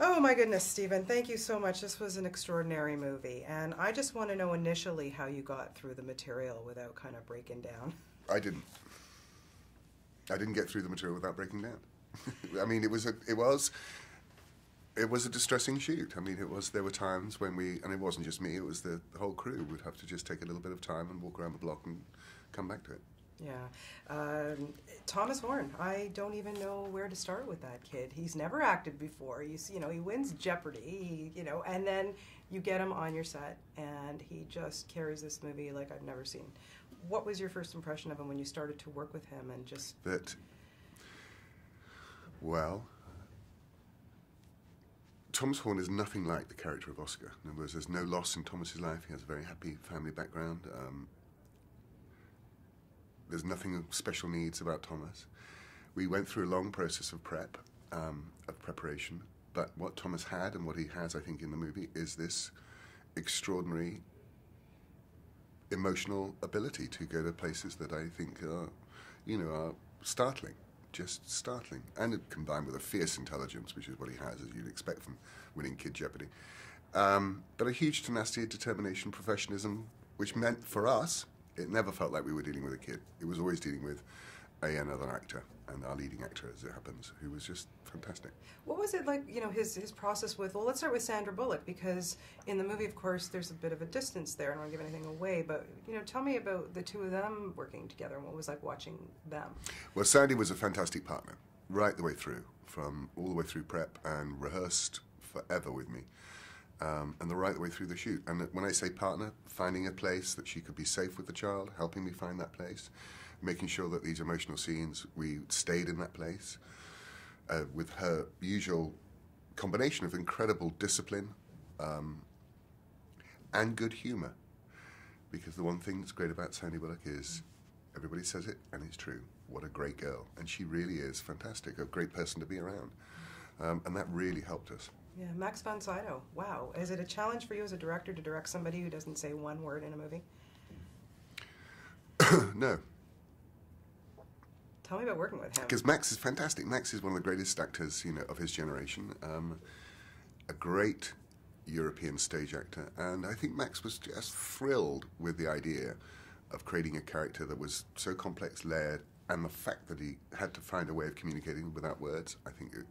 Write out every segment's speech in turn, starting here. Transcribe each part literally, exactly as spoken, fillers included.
Oh my goodness, Stephen, thank you so much. This was an extraordinary movie, and I just want to know initially how you got through the material without kind of breaking down. I didn't. I didn't get through the material without breaking down. I mean, it was a, it was, it was a distressing shoot. I mean, it was, there were times when we, and it wasn't just me, it was the, the whole crew would have to just take a little bit of time and walk around the block and come back to it. Yeah. Um, Thomas Horn, I don't even know where to start with that kid. He's never acted before. He's, you know, he wins Jeopardy, he, you know, and then you get him on your set, and he just carries this movie like I've never seen. What was your first impression of him when you started to work with him and just... That, well, Thomas Horn is nothing like the character of Oscar. In other words, there's no loss in Thomas's life. He has a very happy family background. Um, There's nothing of special needs about Thomas. We went through a long process of prep, um, of preparation, but what Thomas had and what he has, I think, in the movie is this extraordinary emotional ability to go to places that I think are, you know, are startling, just startling. And combined with a fierce intelligence, which is what he has, as you'd expect from winning Kid Jeopardy. Um, but a huge tenacity, determination, professionalism, which meant for us, it never felt like we were dealing with a kid. It was always dealing with a, another actor, and our leading actor, as it happens, who was just fantastic. What was it like, you know, his, his process with, well, let's start with Sandra Bullock, because in the movie, of course, there's a bit of a distance there, and I don't want to give anything away, but, you know, tell me about the two of them working together and what was like watching them. Well, Sandy was a fantastic partner, right the way through, from all the way through prep, and rehearsed forever with me. Um, and the right way through the shoot. And when I say partner, finding a place that she could be safe with the child, helping me find that place, making sure that these emotional scenes, we stayed in that place, uh, with her usual combination of incredible discipline um, and good humour. Because the one thing that's great about Sandra Bullock is, everybody says it, and it's true, what a great girl. And she really is fantastic, a great person to be around. Um, and that really helped us. Yeah, Max von Sydow. Wow. Is it a challenge for you as a director to direct somebody who doesn't say one word in a movie? No. Tell me about working with him. Because Max is fantastic. Max is one of the greatest actors, you know, of his generation. Um, a great European stage actor, and I think Max was just thrilled with the idea of creating a character that was so complex, layered, and the fact that he had to find a way of communicating without words. I think it,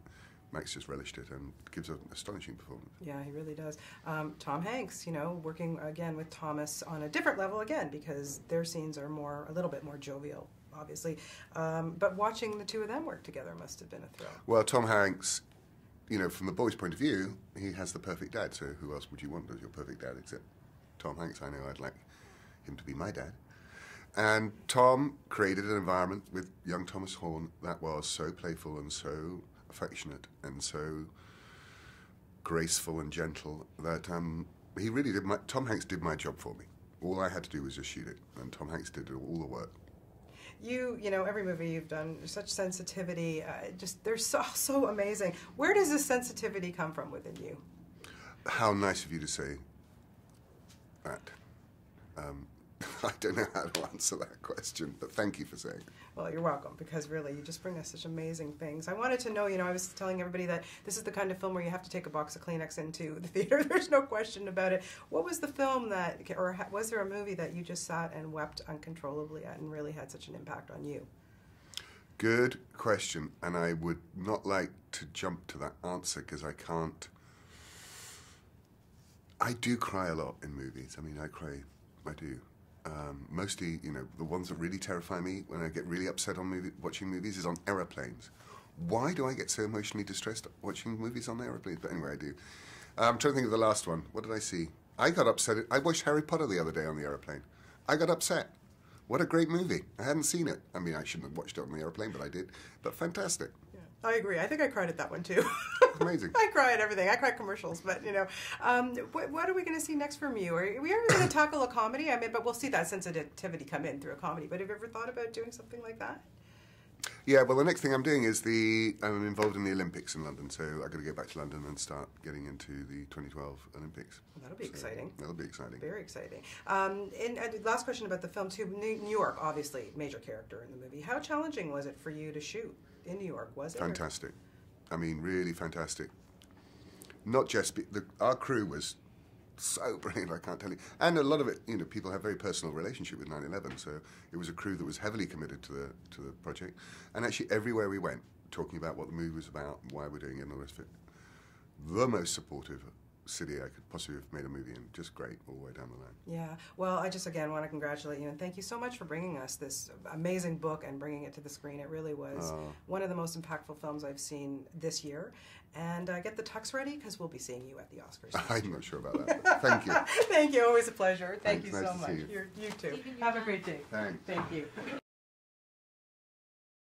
Max just relished it and gives an astonishing performance. Yeah, he really does. Um, Tom Hanks, you know, working again with Thomas on a different level again, because their scenes are more, a little bit more jovial, obviously. Um, but watching the two of them work together must have been a thrill. Well, Tom Hanks, you know, from the boy's point of view, he has the perfect dad. So who else would you want as your perfect dad except Tom Hanks? I know I'd like him to be my dad. And Tom created an environment with young Thomas Horn that was so playful and so affectionate and so graceful and gentle that um, he really did my, Tom Hanks did my job for me. All I had to do was just shoot it, and Tom Hanks did all the work. You, you know, every movie you've done, there's such sensitivity, uh, just, they're so, so amazing. Where does this sensitivity come from within you? How nice of you to say that. Um, I don't know how to answer that question, but thank you for saying it. Well, you're welcome, because really, you just bring us such amazing things. I wanted to know, you know, I was telling everybody that this is the kind of film where you have to take a box of Kleenex into the theater. There's no question about it. What was the film that, or was there a movie that you just sat and wept uncontrollably at and really had such an impact on you? Good question, and I would not like to jump to that answer, because I can't... I do cry a lot in movies. I mean, I cry, I do. Um, mostly, you know, the ones that really terrify me when I get really upset on movie, watching movies is on aeroplanes. Why do I get so emotionally distressed watching movies on aeroplanes? But anyway, I do. Um, I'm trying to think of the last one. What did I see? I got upset. I watched Harry Potter the other day on the aeroplane. I got upset. What a great movie. I hadn't seen it. I mean, I shouldn't have watched it on the aeroplane, but I did. But fantastic. Yeah, I agree. I think I cried at that one, too. Amazing. I cry at everything. I cry at commercials, but, you know. Um, what, what are we going to see next from you? Are we ever going to tackle a comedy? I mean, but we'll see that sensitivity come in through a comedy. But have you ever thought about doing something like that? Yeah, well, the next thing I'm doing is the... I'm involved in the Olympics in London, so I've got to go back to London and start getting into the twenty twelve Olympics. That'll be so exciting. That'll be exciting. Very exciting. Um, and, and last question about the film, too. New York, obviously, major character in the movie. How challenging was it for you to shoot in New York, was it? Fantastic. Or? I mean, really fantastic. Not just the, our crew was so brilliant, I can't tell you. And a lot of it, you know, people have very personal relationship with nine eleven, so it was a crew that was heavily committed to the to the project. And actually, everywhere we went, talking about what the movie was about, why we're doing it, and all the rest of it. The most supportive city I could possibly have made a movie in. Just great all the way down the line. Yeah. Well, I just again want to congratulate you and thank you so much for bringing us this amazing book and bringing it to the screen. It really was oh. one of the most impactful films I've seen this year. And uh, get the tux ready because we'll be seeing you at the Oscars. I'm not sure about that. Thank you. Thank you. Always a pleasure. Thank Thanks. you so nice much. To see you. You're, you too. Have a great day. Thanks. Thank you.